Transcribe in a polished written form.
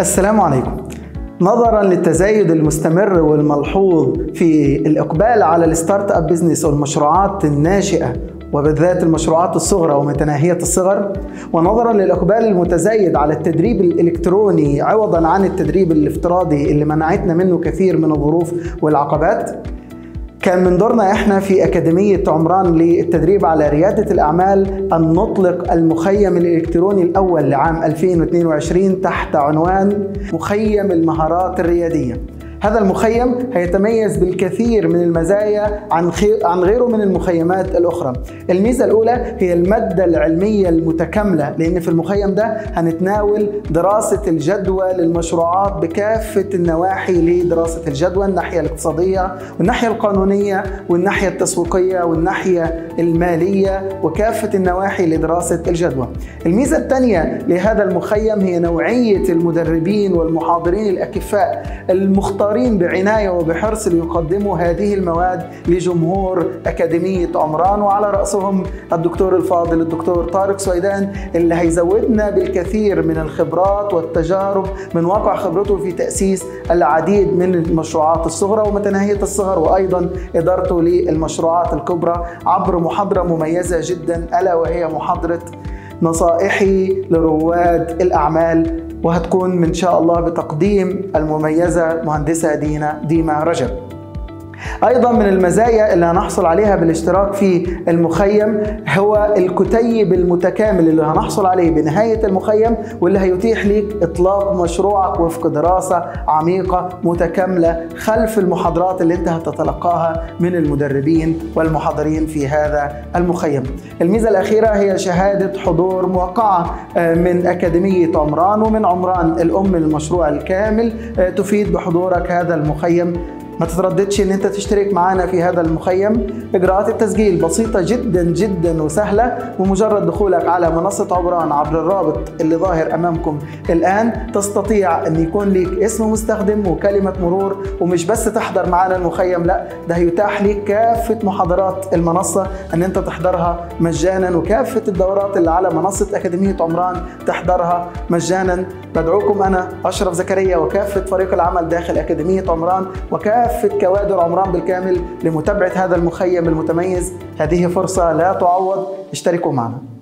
السلام عليكم. نظرا للتزايد المستمر والملحوظ في الإقبال على الستارت اب بزنس والمشروعات الناشئة وبالذات المشروعات الصغرى ومتناهية الصغر، ونظرا للإقبال المتزايد على التدريب الإلكتروني عوضا عن التدريب الافتراضي اللي منعتنا منه كثير من الظروف والعقبات، كان من دورنا احنا في أكاديمية عمران للتدريب على ريادة الأعمال أن نطلق المخيم الإلكتروني الأول لعام 2022 تحت عنوان مخيم المهارات الريادية. هذا المخيم هيتميز بالكثير من المزايا عن غيره من المخيمات الأخرى. الميزة الأولى هي المادة العلمية المتكاملة، لأن في المخيم ده هنتناول دراسة الجدوى للمشروعات بكافة النواحي لدراسة الجدوى، الناحية الاقتصادية والناحية القانونية والناحية التسويقية والناحية المالية وكافة النواحي لدراسة الجدوى. الميزة الثانية لهذا المخيم هي نوعية المدربين والمحاضرين الأكفاء المختارين بعناية وبحرص ليقدموا هذه المواد لجمهور أكاديمية عمران، وعلى رأسهم الدكتور الفاضل الدكتور طارق السويدان اللي هيزودنا بالكثير من الخبرات والتجارب من واقع خبرته في تأسيس العديد من المشروعات الصغرى ومتناهية الصغر، وأيضا إدارته للمشروعات الكبرى عبر محاضرة مميزة جدا، ألا وهي محاضرة نصائحي لرواد الأعمال، وهتكون من شاء الله بتقديم المميزة مهندسة ديما رجب. أيضا من المزايا اللي هنحصل عليها بالاشتراك في المخيم هو الكتيب المتكامل اللي هنحصل عليه بنهاية المخيم، واللي هيتيح ليك إطلاق مشروعك وفق دراسة عميقة متكاملة خلف المحاضرات اللي انت هتتلقاها من المدربين والمحاضرين في هذا المخيم. الميزة الأخيرة هي شهادة حضور موقعة من أكاديمية عمران ومن عمران الأم للمشروع الكامل تفيد بحضورك هذا المخيم. ما تترددش ان انت تشترك معانا في هذا المخيم. اجراءات التسجيل بسيطة جدا جدا وسهلة، ومجرد دخولك على منصة عمران عبر الرابط اللي ظاهر امامكم الان تستطيع ان يكون ليك اسم مستخدم وكلمة مرور، ومش بس تحضر معانا المخيم، لا ده هيتاح ليك كافة محاضرات المنصة ان انت تحضرها مجانا، وكافة الدورات اللي على منصة أكاديمية عمران تحضرها مجانا. بدعوكم انا أشرف زكريا وكافة فريق العمل داخل أكاديمية عمران وكافة كوادر عمران بالكامل لمتابعة هذا المخيم المتميز. هذه فرصة لا تعوض، اشتركوا معنا.